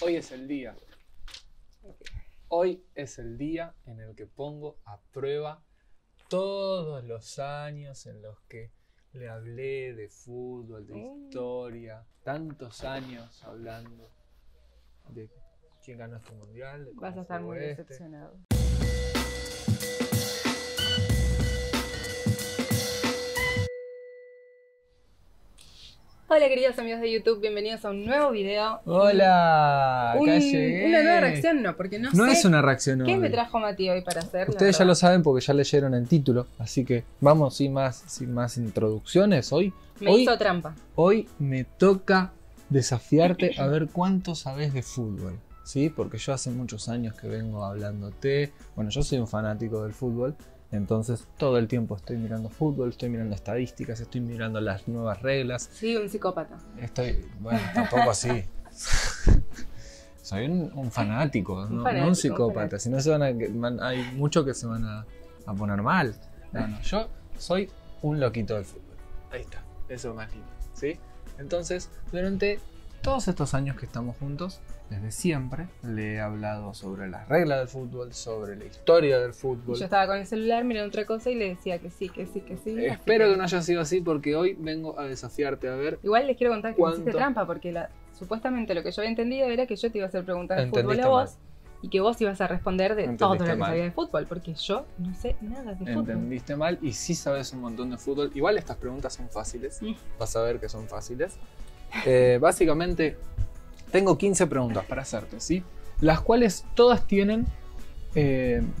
Hoy es el día. Hoy es el día en el que pongo a prueba todos los años en los que le hablé de fútbol, de historia, tantos años hablando de quién ganó este mundial. Vas a estar muy decepcionado. Hola queridos amigos de YouTube, bienvenidos a un nuevo video. ¡Hola! Acá llegué. Una nueva reacción, no, porque no sé es una reacción. ¿Qué me trajo Mati hoy para hacer? Ustedes ya lo saben porque ya leyeron el título, así que vamos sin más introducciones hoy. Hizo trampa. Hoy me toca desafiarte a ver cuánto sabes de fútbol, ¿sí? Porque yo hace muchos años que vengo hablándote. Bueno, yo soy un fanático del fútbol. Entonces todo el tiempo estoy mirando fútbol, estoy mirando estadísticas, estoy mirando las nuevas reglas. Sí, un psicópata. Bueno, tampoco así. Soy un fanático, no un psicópata. Si no se hay muchos que se van a poner mal. Bueno, yo soy un loquito del fútbol. Ahí está, eso es más lindo, ¿sí? Entonces, durante todos estos años que estamos juntos, desde siempre le he hablado sobre las reglas del fútbol, sobre la historia del fútbol. Yo estaba con el celular mirando otra cosa y le decía que sí, que sí, que sí. Espero que no haya sido así porque hoy vengo a desafiarte a ver. Igual les quiero contar que me hiciste trampa porque supuestamente lo que yo había entendido era que yo te iba a hacer preguntas de fútbol a vos y que vos ibas a responder de todo lo que sabías de fútbol porque yo no sé nada de fútbol. Entendiste mal y sí sabes un montón de fútbol. Igual estas preguntas son fáciles, vas a ver que son fáciles. Básicamente tengo 15 preguntas para hacerte, ¿sí? Las cuales todas tienen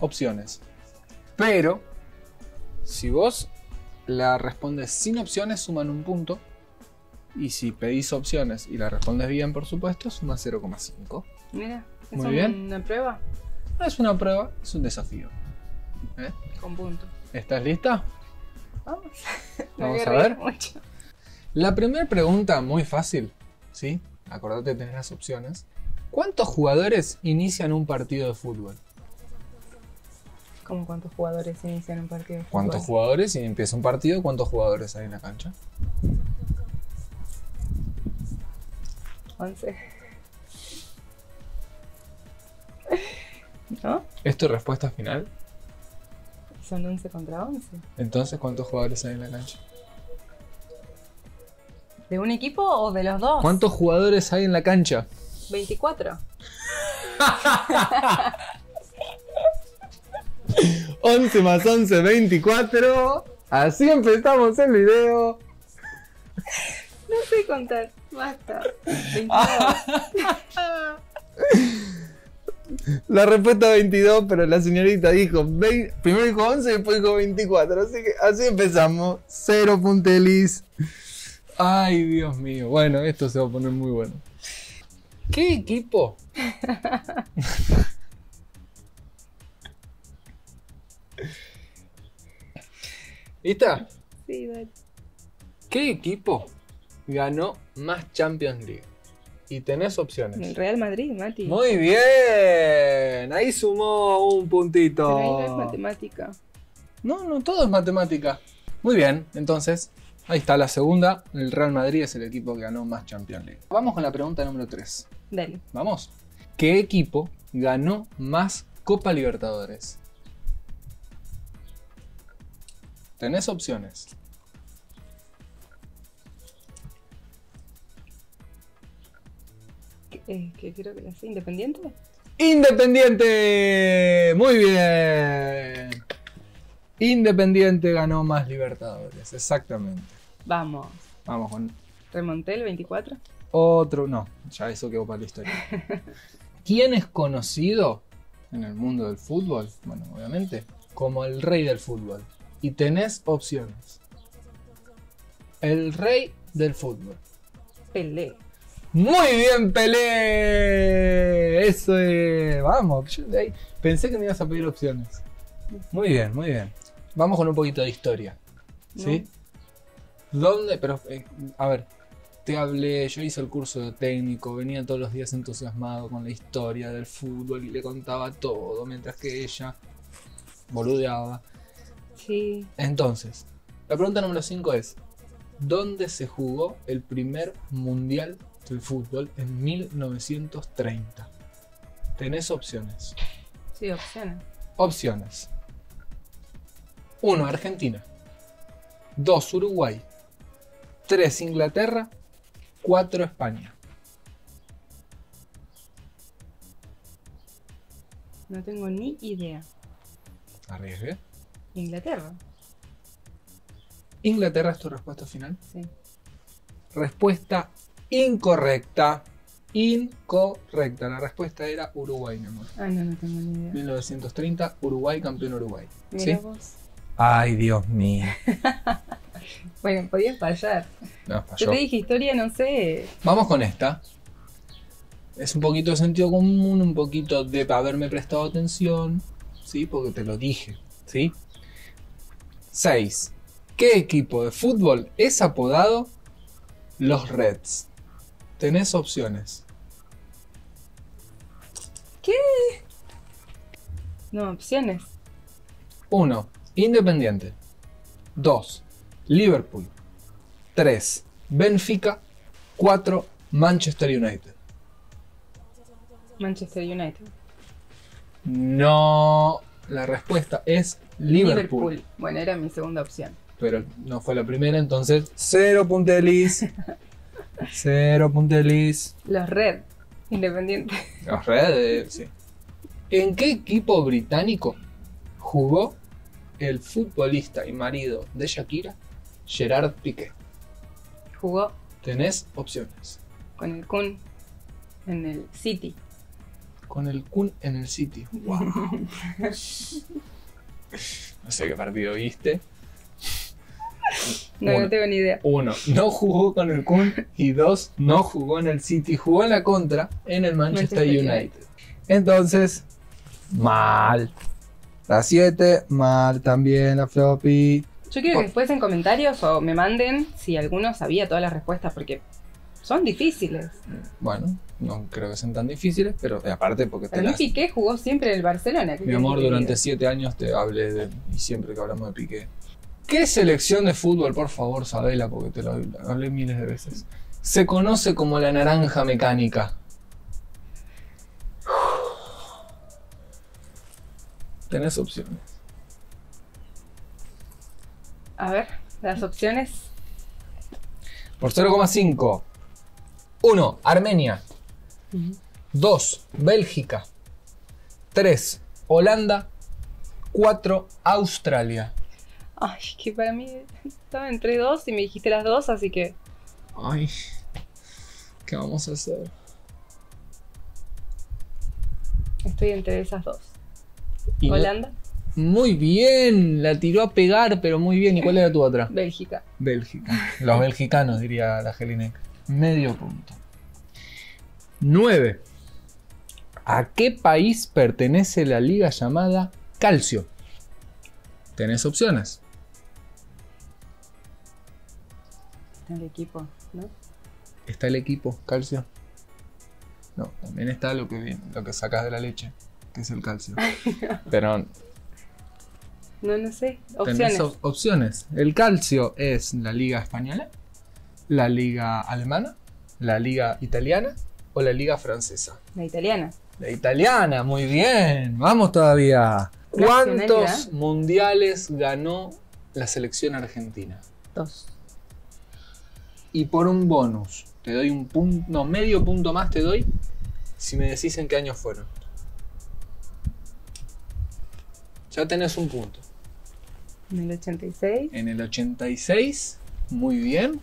opciones. Pero si vos la respondes sin opciones, suman un punto. Y si pedís opciones y la respondes bien, por supuesto, suma 0,5. Mira, ¿es una prueba? No es una prueba, es un desafío. Con punto. ¿Estás lista? Vamos. Vamos a ver. Mucho. La primera pregunta, muy fácil, ¿sí? Acordate de tener las opciones. ¿Cuántos jugadores inician un partido de fútbol? ¿Cómo cuántos jugadores inician un partido de fútbol? ¿Cuántos jugadores empieza un partido? ¿Cuántos jugadores hay en la cancha? 11. ¿No? ¿Es tu respuesta final? Son 11 contra 11. Entonces, ¿cuántos jugadores hay en la cancha? ¿De un equipo o de los dos? ¿Cuántos jugadores hay en la cancha? 24. 11 más 11, 24. Así empezamos el video. No sé contar, basta. 22. La respuesta 22, pero la señorita dijo 20, primero dijo 11 y después dijo 24. Así que así empezamos. 0 puntelis. Ay, Dios mío. Bueno, esto se va a poner muy bueno. ¿Qué equipo? ¿Lista? Sí, dale. ¿Qué equipo ganó más Champions League? Y tenés opciones. El Real Madrid, Mati. Muy bien. Ahí sumó un puntito. Pero ahí no es matemática. No, no, todo es matemática. Muy bien, entonces... Ahí está la segunda, el Real Madrid es el equipo que ganó más Champions League. Vamos con la pregunta número 3. Dale. Vamos. ¿Qué equipo ganó más Copa Libertadores? ¿Tenés opciones? ¿Qué creo que la sé? ¿Independiente? ¡Independiente! Muy bien. Independiente ganó más Libertadores, exactamente. Vamos. Vamos con... ¿Remonté el 24? Otro, no, ya eso quedó para la historia. ¿Quién es conocido en el mundo del fútbol? Bueno, obviamente, como el rey del fútbol. Y tenés opciones. El rey del fútbol. Pelé. Muy bien, Pelé. Eso es... Vamos, yo de ahí pensé que me ibas a pedir opciones. Muy bien, muy bien. Vamos con un poquito de historia, ¿sí? ¿Dónde? Pero, a ver, te hablé, yo hice el curso de técnico, venía todos los días entusiasmado con la historia del fútbol y le contaba todo, mientras que ella boludeaba. Sí. Entonces, la pregunta número 5 es, donde se jugó el primer mundial del fútbol en 1930. ¿Tenés opciones? Sí, opciones. Opciones: 1. Argentina, 2. Uruguay, 3. Inglaterra, 4. España. No tengo ni idea. ¿Arriesgué? Inglaterra. ¿Inglaterra es tu respuesta final? Sí. Respuesta incorrecta. Incorrecta. La respuesta era Uruguay, mi amor. Ah, no, no tengo ni idea. 1930, Uruguay, campeón Uruguay. Mira, ¿sí? Vos. Ay, Dios mío. Bueno, podías fallar. No, falló. Yo te dije historia, no sé. Vamos con esta. Es un poquito de sentido común, un poquito de haberme prestado atención, ¿sí? Porque te lo dije, ¿sí? 6. ¿Qué equipo de fútbol es apodado los Reds? Tenés opciones. ¿Qué? No, opciones. 1. Independiente. 2. Liverpool. 3. Benfica. 4. Manchester United. Manchester United. No, la respuesta es Liverpool. Bueno, era mi segunda opción. Pero no fue la primera, entonces 0 puntelis. 0 puntelis. Los Reds, Independiente. Los Reds, sí. ¿En qué equipo británico jugó el futbolista y marido de Shakira, Gerard Piqué? Jugó. Tenés opciones. Con el Kun en el City. Con el Kun en el City. Wow. No sé qué partido viste. No, no tengo ni idea. 1. No jugó con el Kun. Y 2. No jugó en el City. Jugó en la contra en el Manchester United. Entonces, mal. La 7, mal también la floppy. Yo quiero que después en comentarios o me manden si alguno sabía todas las respuestas, porque son difíciles. Bueno, no creo que sean tan difíciles, pero aparte porque te las... Piqué jugó siempre en el Barcelona. Mi amor, durante 7 años te hablé de... Y siempre que hablamos de Piqué. ¿Qué selección de fútbol, por favor, sabela, porque te lo hablé miles de veces, se conoce como la naranja mecánica? Tenés opciones. A ver, las opciones. Por 0,5. 1. Armenia. 2. Bélgica. 3. Holanda. 4. Australia. Ay, que para mí estaba entre 2 y me dijiste las 2, así que... Ay, ¿qué vamos a hacer? Estoy entre esas 2. ¿Holanda? Muy bien, la tiró a pegar, pero muy bien. ¿Y cuál era tu otra? Bélgica. Bélgica. Los belgicanos, diría la Jelinek. Medio punto. 9. ¿A qué país pertenece la liga llamada Calcio? Tenés opciones. Está el equipo, ¿no? Está el equipo, Calcio. No, también está lo que sacas de la leche, que es el calcio. Pero... No, no sé. Opciones. Opciones. El calcio es la liga española, la liga alemana, la liga italiana o la liga francesa. La italiana. La italiana, muy bien. Vamos todavía. ¿Cuántos mundiales ganó la selección argentina? 2. Y por un bonus, te doy un punto, no, medio punto más te doy si me decís en qué año fueron. Ya tenés un punto. En el 86. En el 86, muy bien.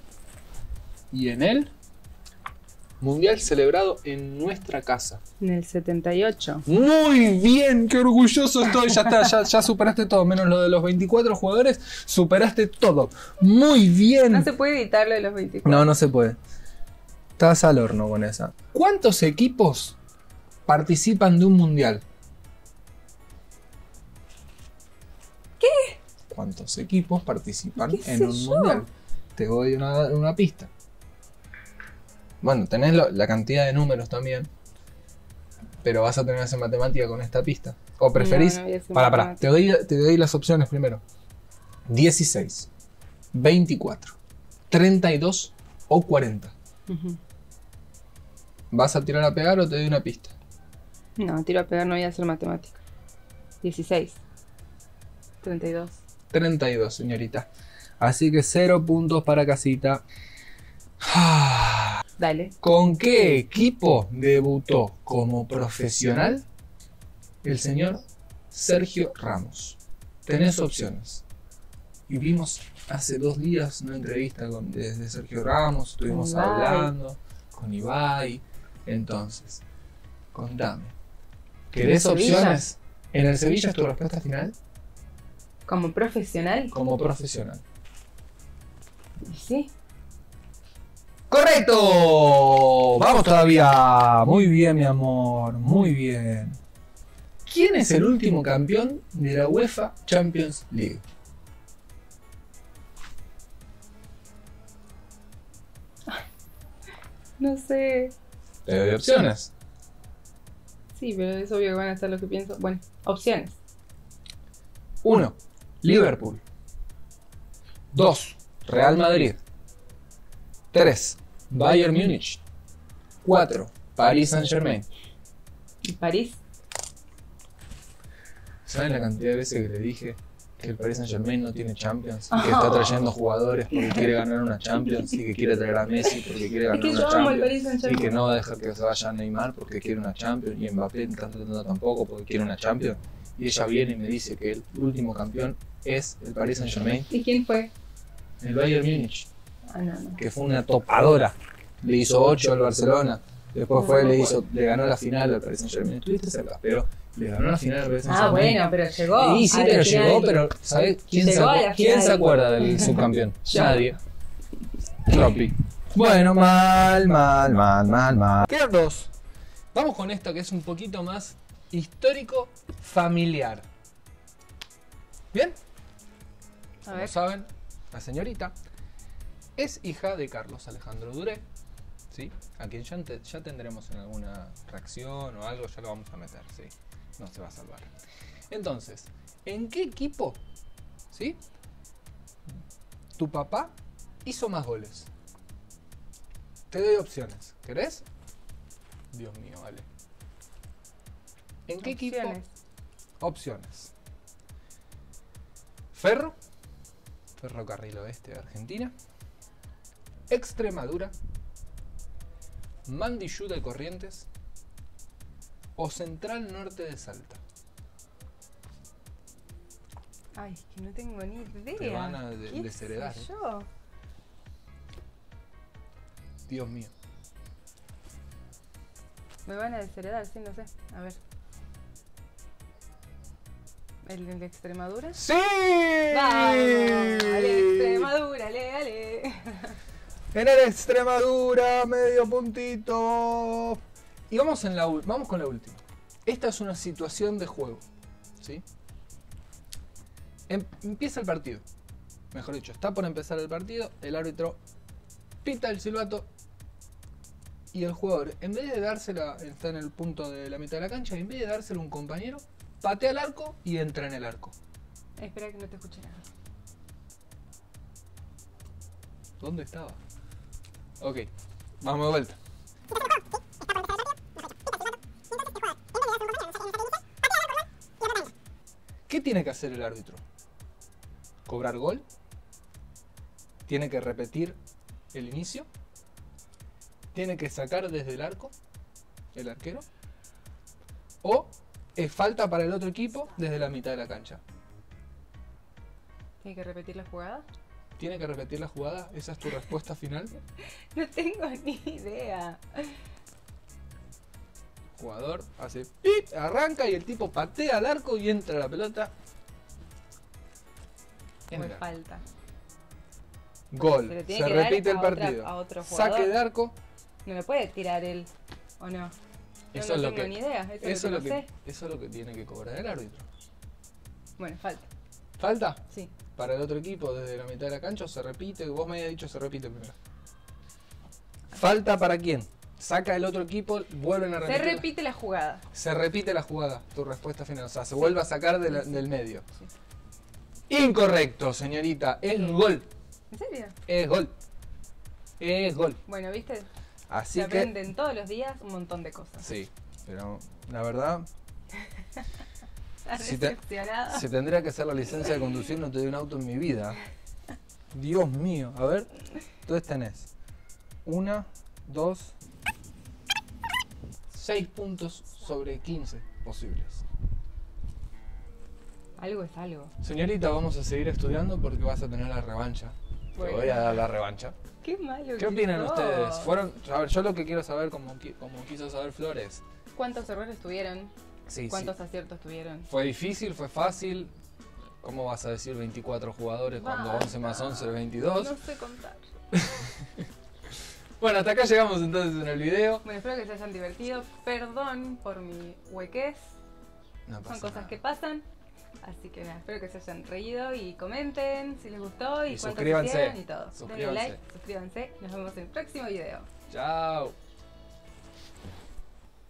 Y en el mundial celebrado en nuestra casa. En el 78. Muy bien, qué orgulloso estoy. Ya está, ya superaste todo, menos lo de los 24 jugadores. Superaste todo. Muy bien. No se puede editar lo de los 24. No, no se puede. Estás al horno con esa. ¿Cuántos equipos participan de un mundial? ¿Cuántos equipos participan en un mundial? Te doy una pista. Bueno, tenés la cantidad de números también, pero vas a tener que hacer matemática con esta pista. ¿O preferís? No, no, para. Te doy las opciones primero. 16, 24, 32 o 40. Uh-huh. ¿Vas a tirar a pegar o te doy una pista? No, tiro a pegar, no voy a hacer matemática. 16. 32. 32, señorita. Así que 0 puntos para casita. Dale. ¿Con qué equipo debutó como profesional el señor Sergio Ramos? Tenés opciones. Y vimos hace 2 días una entrevista desde Sergio Ramos. Estuvimos hablando con Ibai. Entonces, contame. ¿Querés opciones? ¿En el Sevilla es tu respuesta final? ¿Como profesional? Como profesional. Sí. ¡Correcto! ¡Vamos todavía! Muy bien, mi amor. Muy bien. ¿Quién es el último campeón de la UEFA Champions League? No sé. ¿Te doy opciones? Sí, pero es obvio que van a estar los que pienso. Bueno, opciones. 1. Liverpool. 2. Real Madrid. 3. Bayern Munich. 4. París Saint-Germain. ¿Y París? ¿Saben la cantidad de veces que le dije que el Paris Saint-Germain no tiene Champions? Que está trayendo jugadores porque quiere ganar una Champions y que quiere traer a Messi porque quiere ganar una Champions y que no va a dejar que se vaya a Neymar porque quiere una Champions y Mbappé tanto tampoco porque quiere una Champions. Y ella viene y me dice que el último campeón es el Paris Saint-Germain. ¿Y quién fue? El Bayern Múnich. Ah, no, no. Que fue una topadora. Le hizo 8 al Barcelona. Después fue, le ganó la final al Paris Saint-Germain. Estuviste cerca, pero le ganó la final al Paris Saint-Germain. Ah, bueno, pero llegó. Y sí, pero llegó, pero ¿sabes quién se acuerda del subcampeón? Nadie. Tropi. Bueno, mal. Quedan 2. Vamos con esto que es un poquito más histórico familiar. ¿Bien? A ver. Como saben, la señorita es hija de Carlos Alejandro Duré, ¿sí? A quien ya tendremos en alguna reacción o algo, ya lo vamos a meter, ¿sí? No se va a salvar. Entonces, ¿en qué equipo, ¿sí? tu papá hizo más goles? Te doy opciones, ¿querés? Dios mío, vale. ¿En qué equipo? Opciones. Ferro, Ferrocarril Oeste de Argentina, Extremadura, Mandiyú de Corrientes o Central Norte de Salta. Ay, es que no tengo ni idea. Te van a desheredar. ¿Qué soy yo? Dios mío. Me van a desheredar, sí, no sé. A ver. ¿El de Extremadura? ¡Sí! ¡Vamos! ¡Ale, Extremadura! ¡Ale, ale! En el Extremadura, medio puntito. Y vamos con la última. Esta es una situación de juego, ¿sí? Empieza el partido. Mejor dicho, está por empezar el partido. El árbitro pita el silbato. Y el jugador, en vez de dársela, está en el punto de la mitad de la cancha, y en vez de dársela a un compañero, patea el arco y entra en el arco. Espera que no te escuché nada. ¿Dónde estaba? Ok, vamos de vuelta. ¿Qué tiene que hacer el árbitro? ¿Cobrar gol? ¿Tiene que repetir el inicio? ¿Tiene que sacar desde el arco el arquero? ¿O es falta para el otro equipo desde la mitad de la cancha? ¿Tiene que repetir la jugada? ¿Tiene que repetir la jugada? ¿Esa es tu respuesta final? No tengo ni idea. El jugador hace pip, arranca y el tipo patea al arco y entra la pelota. No es falta. Gol. Se repite el partido. Saque de arco. No me puede tirar él, ¿o no? Eso no tengo ni idea, eso es lo que tiene que cobrar el árbitro. Bueno, falta. ¿Falta? Sí. Para el otro equipo, desde la mitad de la cancha, se repite, vos me habías dicho se repite primero. ¿Falta para quién? Saca el otro equipo, vuelven a repetir. Se repite la jugada. Se repite la jugada, tu respuesta final. O sea, se vuelve a sacar de del medio. Sí. Incorrecto, señorita, es gol. ¿En serio? Es gol. Es gol. Bueno, ¿viste? Así se aprenden todos los días un montón de cosas. Sí, pero la verdad... si tendría que hacer la licencia de conducir, no te doy un auto en mi vida. Dios mío. A ver, entonces tenés 6 puntos sobre 15 posibles. Algo es algo. Señorita, vamos a seguir estudiando porque vas a tener la revancha. Bueno. Te voy a dar la revancha. Qué malo. ¿Qué opinan ustedes? Fueron, a ver, yo lo que quiero saber, como quiso saber Flores. ¿Cuántos errores tuvieron? Sí, ¿Cuántos aciertos tuvieron? ¿Fue difícil? ¿Fue fácil? ¿Cómo vas a decir 24 jugadores cuando 11 más 11 es 22? No sé contar. Bueno, hasta acá llegamos entonces en el video. Bueno, espero que se hayan divertido. Perdón por mi huequez. No pasa nada. Son cosas que pasan. Así que nada, espero que se hayan reído y comenten si les gustó y cuánto quisieron y todo. Denle like, suscríbanse. Nos vemos en el próximo video. Chao.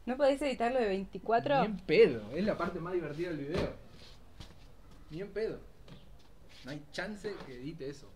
¿No podés editarlo de 24? Ni en pedo, es la parte más divertida del video. Ni en pedo. No hay chance que edite eso.